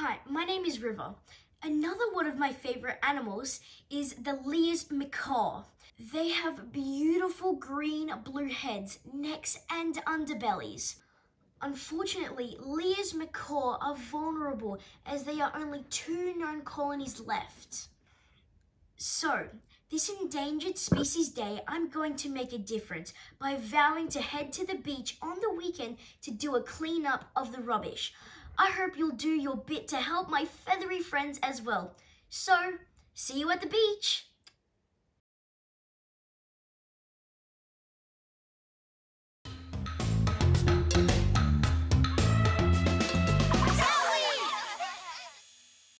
Hi, my name is River. Another one of my favorite animals is the Lear's Macaw. They have beautiful green blue heads, necks and underbellies. Unfortunately, Lear's macaw are vulnerable as there are only 2 known colonies left. So, this Endangered Species Day, I'm going to make a difference by vowing to head to the beach on the weekend to do a cleanup of the rubbish. I hope you'll do your bit to help my feathery friends as well. So, see you at the beach!